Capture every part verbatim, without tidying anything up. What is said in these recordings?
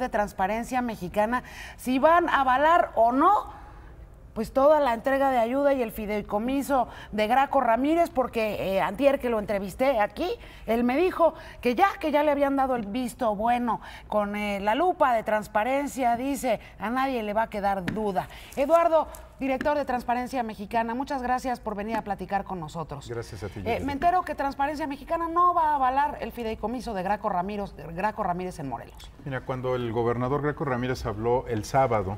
de Transparencia Mexicana, si van a avalar o no, pues toda la entrega de ayuda y el fideicomiso de Graco Ramírez, porque eh, antier que lo entrevisté aquí, él me dijo que ya, que ya le habían dado el visto bueno con eh, la lupa de Transparencia, dice, a nadie le va a quedar duda. Eduardo, director de Transparencia Mexicana, muchas gracias por venir a platicar con nosotros. Gracias a ti. Eh, me entero que Transparencia Mexicana no va a avalar el fideicomiso de Graco Ramírez, Graco Ramírez en Morelos. Mira, cuando el gobernador Graco Ramírez habló el sábado,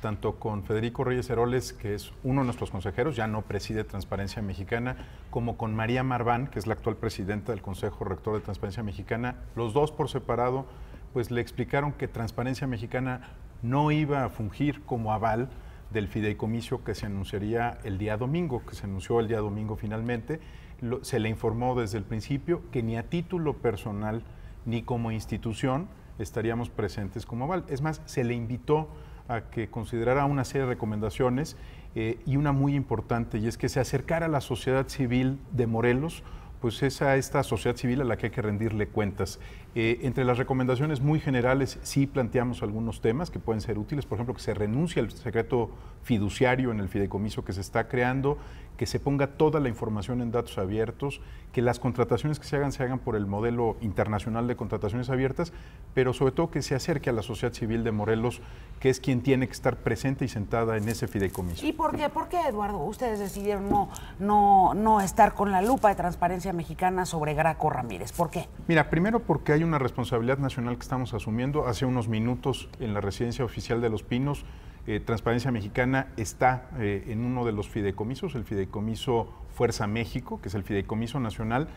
tanto con Federico Reyes Heroles, que es uno de nuestros consejeros, ya no preside Transparencia Mexicana, como con María Marván, que es la actual presidenta del Consejo Rector de Transparencia Mexicana, los dos por separado, pues le explicaron que Transparencia Mexicana no iba a fungir como aval del fideicomiso que se anunciaría el día domingo, que se anunció el día domingo finalmente. Lo, se le informó desde el principio que ni a título personal ni como institución estaríamos presentes como aval. Es más, se le invitó a que considerara una serie de recomendaciones eh, y una muy importante, y es que se acercara a la sociedad civil de Morelos, pues es a esta sociedad civil a la que hay que rendirle cuentas. Eh, entre las recomendaciones muy generales sí planteamos algunos temas que pueden ser útiles, por ejemplo, que se renuncie al secreto fiduciario en el fideicomiso que se está creando, que se ponga toda la información en datos abiertos, que las contrataciones que se hagan se hagan por el modelo internacional de contrataciones abiertas, pero sobre todo que se acerque a la sociedad civil de Morelos, que es quien tiene que estar presente y sentada en ese fideicomiso. ¿Y por qué, por qué, Eduardo, ustedes decidieron no, no, no estar con la lupa de Transparencia Mexicana sobre Graco Ramírez? ¿Por qué? Mira, primero porque hay una responsabilidad nacional que estamos asumiendo. Hace unos minutos en la residencia oficial de Los Pinos, eh, Transparencia Mexicana está eh, en uno de los fideicomisos, el fideicomiso Fuerza México, que es el fideicomiso nacional,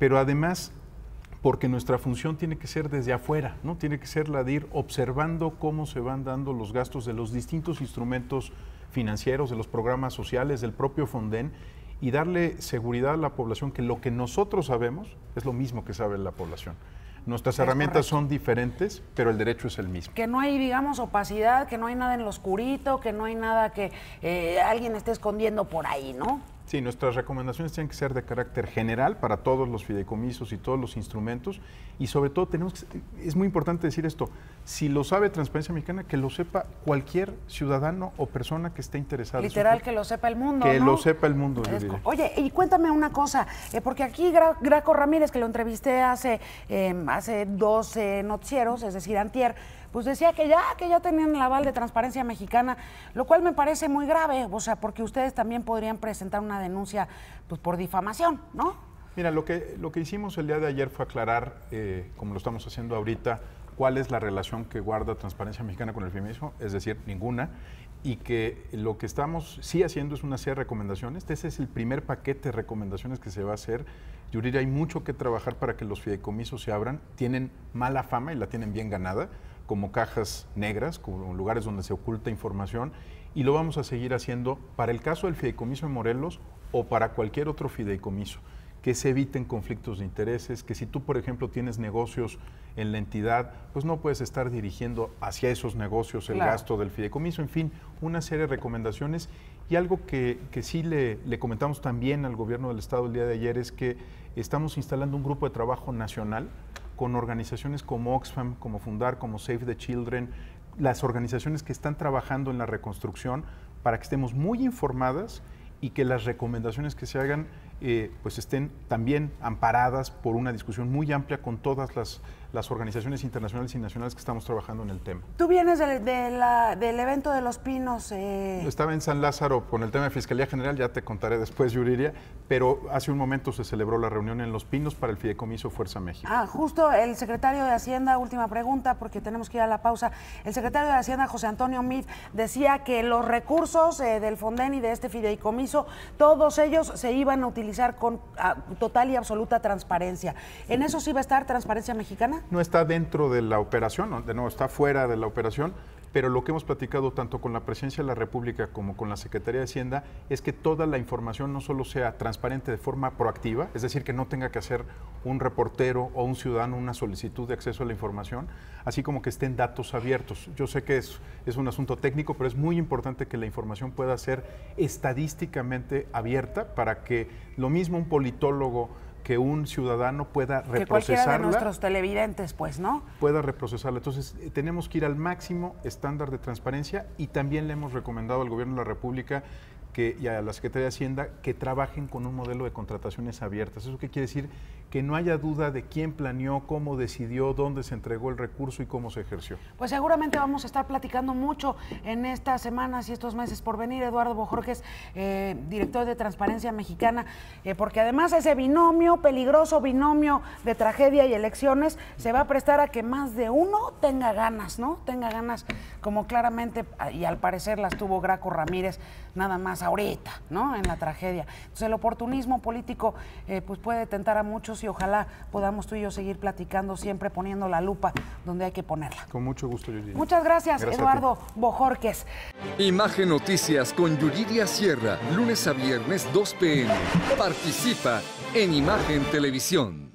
pero además porque nuestra función tiene que ser desde afuera, ¿no? Tiene que ser la de ir observando cómo se van dando los gastos de los distintos instrumentos financieros, de los programas sociales, del propio Fonden, y darle seguridad a la población que lo que nosotros sabemos es lo mismo que sabe la población. Nuestras herramientas son diferentes, pero el derecho es el mismo. Que no hay, digamos, opacidad, que no hay nada en lo oscurito, que no hay nada que eh, alguien esté escondiendo por ahí, ¿no? Sí, nuestras recomendaciones tienen que ser de carácter general para todos los fideicomisos y todos los instrumentos, y sobre todo tenemos que, es muy importante decir esto, si lo sabe Transparencia Mexicana, que lo sepa cualquier ciudadano o persona que esté interesada. Literal, que lo sepa el mundo, Que ¿no? lo sepa el mundo, Yuriria. Oye, y cuéntame una cosa, eh, porque aquí Gra Graco Ramírez, que lo entrevisté hace, eh, hace doce noticieros, es decir, antier, pues decía que ya, que ya tenían el aval de Transparencia Mexicana, lo cual me parece muy grave, o sea, porque ustedes también podrían presentar una denuncia, pues, por difamación, ¿no? Mira, lo que, lo que hicimos el día de ayer fue aclarar, eh, como lo estamos haciendo ahorita, cuál es la relación que guarda Transparencia Mexicana con el feminismo, es decir, ninguna, y que lo que estamos sí haciendo es una serie de recomendaciones. Este es el primer paquete de recomendaciones que se va a hacer. Yuriria, hay mucho que trabajar para que los fideicomisos se abran. Tienen mala fama y la tienen bien ganada, como cajas negras, como lugares donde se oculta información, y lo vamos a seguir haciendo para el caso del fideicomiso de Morelos o para cualquier otro fideicomiso, que se eviten conflictos de intereses, que si tú, por ejemplo, tienes negocios en la entidad, pues no puedes estar dirigiendo hacia esos negocios el claro. gasto del fideicomiso, en fin, una serie de recomendaciones. Y algo que, que sí le, le comentamos también al gobierno del estado el día de ayer es que estamos instalando un grupo de trabajo nacional con organizaciones como Oxfam, como Fundar, como Save the Children, las organizaciones que están trabajando en la reconstrucción, para que estemos muy informadas y que las recomendaciones que se hagan eh, pues estén también amparadas por una discusión muy amplia con todas las, las organizaciones internacionales y nacionales que estamos trabajando en el tema. Tú vienes del, de la, del evento de Los Pinos. Eh... Estaba en San Lázaro con el tema de Fiscalía General, ya te contaré después, Yuriria, pero hace un momento se celebró la reunión en Los Pinos para el fideicomiso Fuerza México. Ah, justo el secretario de Hacienda, última pregunta porque tenemos que ir a la pausa, el secretario de Hacienda, José Antonio Meade, decía que los recursos eh, del Fonden y de este fideicomiso, todos ellos se iban a utilizar con a, total y absoluta transparencia. ¿En eso sí va a estar Transparencia Mexicana? No está dentro de la operación, no, de nuevo, está fuera de la operación, pero lo que hemos platicado tanto con la Presidencia de la República como con la Secretaría de Hacienda es que toda la información no solo sea transparente de forma proactiva, es decir, que no tenga que hacer un reportero o un ciudadano una solicitud de acceso a la información, así como que estén datos abiertos. Yo sé que es, es un asunto técnico, pero es muy importante que la información pueda ser estadísticamente abierta para que lo mismo un politólogo que un ciudadano pueda reprocesarla. Que cualquiera de nuestros televidentes, pues, ¿no? Pueda reprocesarla. Entonces, eh, tenemos que ir al máximo estándar de transparencia y también le hemos recomendado al Gobierno de la República que, y a la Secretaría de Hacienda que trabajen con un modelo de contrataciones abiertas. ¿Eso qué quiere decir? Que no haya duda de quién planeó, cómo decidió, dónde se entregó el recurso y cómo se ejerció. Pues seguramente vamos a estar platicando mucho en estas semanas y estos meses por venir. Eduardo Bohórquez, eh, director de Transparencia Mexicana, eh, porque además ese binomio, peligroso binomio de tragedia y elecciones, se va a prestar a que más de uno tenga ganas, ¿no? Tenga ganas, como claramente, y al parecer las tuvo Graco Ramírez, nada más ahorita, ¿no? En la tragedia. Entonces el oportunismo político eh, pues puede tentar a muchos, y ojalá podamos tú y yo seguir platicando, siempre poniendo la lupa donde hay que ponerla. Con mucho gusto, Yuriria. Muchas gracias, gracias Eduardo Bohórquez. Imagen Noticias con Yuriria Sierra, lunes a viernes, dos p m Participa en Imagen Televisión.